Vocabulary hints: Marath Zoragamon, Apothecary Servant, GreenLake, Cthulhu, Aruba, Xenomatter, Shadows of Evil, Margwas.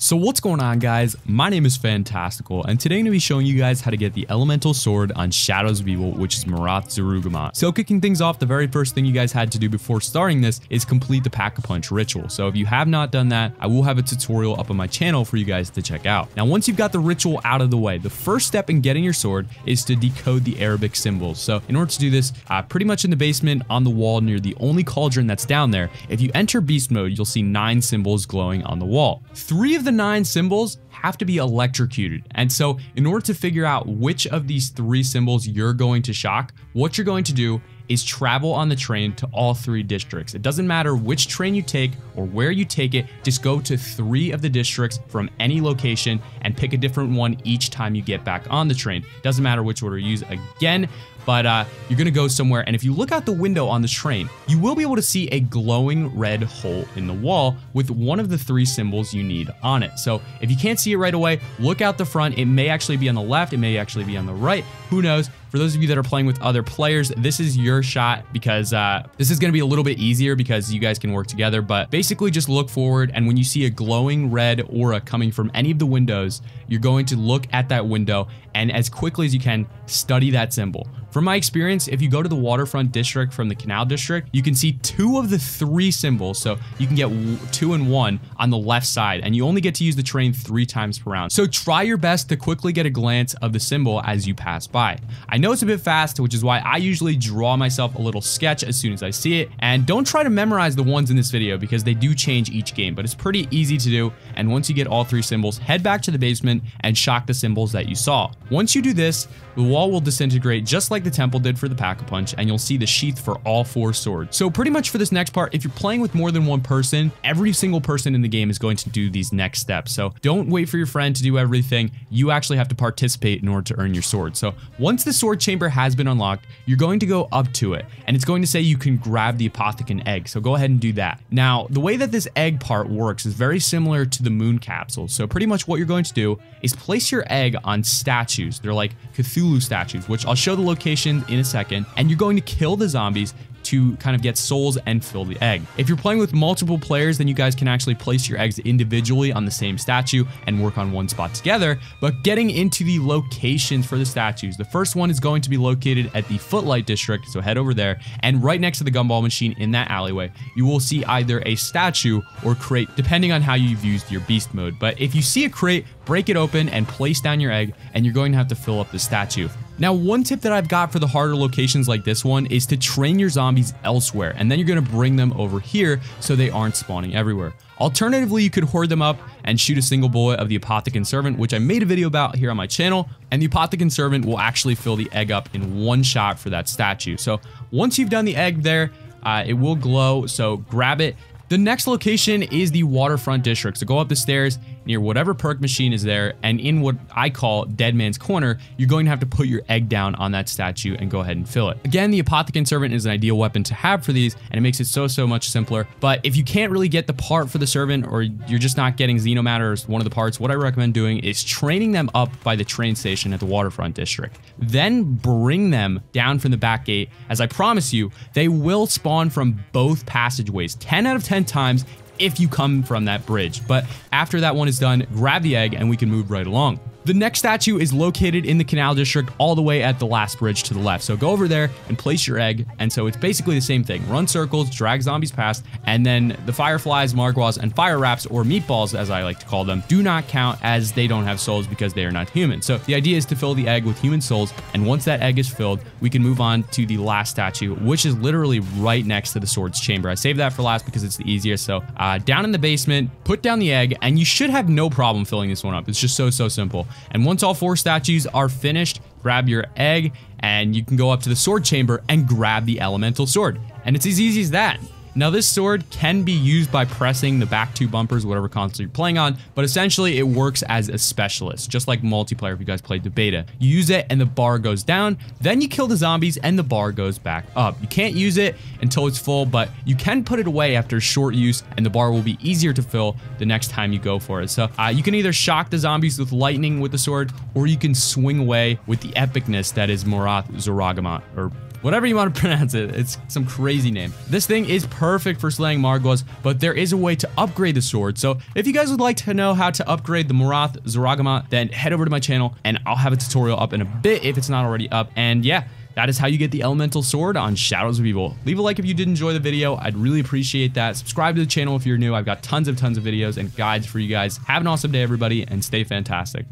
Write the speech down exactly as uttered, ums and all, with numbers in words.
So what's going on, guys? My name is Fantastical, and today I'm going to be showing you guys how to get the elemental sword on Shadows of Evil, which is Marath Zoragamon. So kicking things off, the very first thing you guys had to do before starting this is complete the Pack-a-Punch ritual. So if you have not done that, I will have a tutorial up on my channel for you guys to check out. Now, once you've got the ritual out of the way, the first step in getting your sword is to decode the Arabic symbols. So in order to do this, uh, pretty much in the basement on the wall near the only cauldron that's down there, if you enter beast mode, you'll see nine symbols glowing on the wall. Three of the The nine symbols have to be electrocuted, and so in order to figure out which of these three symbols you're going to shock, what you're going to do is travel on the train to all three districts. It doesn't matter which train you take or where you take it, just go to three of the districts from any location and pick a different one each time you get back on the train. Doesn't matter which order you use again, but uh, you're gonna go somewhere, and if you look out the window on this train, you will be able to see a glowing red hole in the wall with one of the three symbols you need on it. So if you can't see it right away, look out the front. It may actually be on the left, it may actually be on the right, who knows? For those of you that are playing with other players, this is your shot, because uh, this is gonna be a little bit easier because you guys can work together, but basically just look forward, and when you see a glowing red aura coming from any of the windows, you're going to look at that window and as quickly as you can, study that symbol. From my experience, if you go to the waterfront district from the canal district, you can see two of the three symbols, so you can get two and one on the left side, and you only get to use the train three times per round. So try your best to quickly get a glance of the symbol as you pass by. I know it's a bit fast, which is why I usually draw myself a little sketch as soon as I see it, and don't try to memorize the ones in this video because they do change each game, but it's pretty easy to do, and once you get all three symbols, head back to the basement and shock the symbols that you saw. Once you do this, the wall will disintegrate just like Like the temple did for the Pack-a-Punch, and you'll see the sheath for all four swords. So pretty much for this next part, if you're playing with more than one person, every single person in the game is going to do these next steps. So don't wait for your friend to do everything. You actually have to participate in order to earn your sword. So once the sword chamber has been unlocked, you're going to go up to it, and it's going to say you can grab the Apothecary egg. So go ahead and do that. Now, the way that this egg part works is very similar to the moon capsule. So pretty much what you're going to do is place your egg on statues. They're like Cthulhu statues, which I'll show the location in a second, and you're going to kill the zombies to kind of get souls and fill the egg. If you're playing with multiple players, then you guys can actually place your eggs individually on the same statue and work on one spot together. But getting into the locations for the statues, the first one is going to be located at the Footlight District, so head over there, and right next to the gumball machine in that alleyway, you will see either a statue or crate, depending on how you've used your beast mode. But if you see a crate, break it open and place down your egg, and you're going to have to fill up the statue. Now, one tip that I've got for the harder locations like this one is to train your zombies elsewhere, and then you're gonna bring them over here so they aren't spawning everywhere. Alternatively, you could hoard them up and shoot a single bullet of the Apothecary Servant, which I made a video about here on my channel, and the Apothecary Servant will actually fill the egg up in one shot for that statue. So once you've done the egg there, uh, it will glow, so grab it. The next location is the waterfront district. So go up the stairs near whatever perk machine is there, and in what I call Dead Man's Corner, you're going to have to put your egg down on that statue and go ahead and fill it. Again, the Apothecary Servant is an ideal weapon to have for these, and it makes it so, so much simpler. But if you can't really get the part for the servant, or you're just not getting Xenomatter as one of the parts, what I recommend doing is training them up by the train station at the waterfront district. Then bring them down from the back gate. As I promise you, they will spawn from both passageways, ten out of ten times if you come from that bridge. But after that one is done, grab the egg and we can move right along. The next statue is located in the canal district all the way at the last bridge to the left. So go over there and place your egg. And so it's basically the same thing. Run circles, drag zombies past, and then the fireflies, Margwas, and fire wraps, or meatballs as I like to call them, do not count as they don't have souls because they are not human. So the idea is to fill the egg with human souls. And once that egg is filled, we can move on to the last statue, which is literally right next to the sword's chamber. I saved that for last because it's the easiest. So uh, down in the basement, put down the egg, and you should have no problem filling this one up. It's just so, so simple. And once all four statues are finished, grab your egg and you can go up to the sword chamber and grab the elemental sword. And it's as easy as that. Now, this sword can be used by pressing the back two bumpers, whatever console you're playing on, but essentially it works as a specialist, just like multiplayer if you guys played the beta. You use it and the bar goes down, then you kill the zombies and the bar goes back up. You can't use it until it's full, but you can put it away after short use and the bar will be easier to fill the next time you go for it. So uh, you can either shock the zombies with lightning with the sword, or you can swing away with the epicness that is Marath Zoragamon, or whatever you want to pronounce it. It's some crazy name. This thing is perfect for slaying Margwas, but there is a way to upgrade the sword. So if you guys would like to know how to upgrade the Marath Zoragamon, then head over to my channel and I'll have a tutorial up in a bit if it's not already up. And yeah, that is how you get the elemental sword on Shadows of Evil. Leave a like if you did enjoy the video. I'd really appreciate that. Subscribe to the channel if you're new. I've got tons of tons of videos and guides for you guys. Have an awesome day, everybody, and stay fantastic.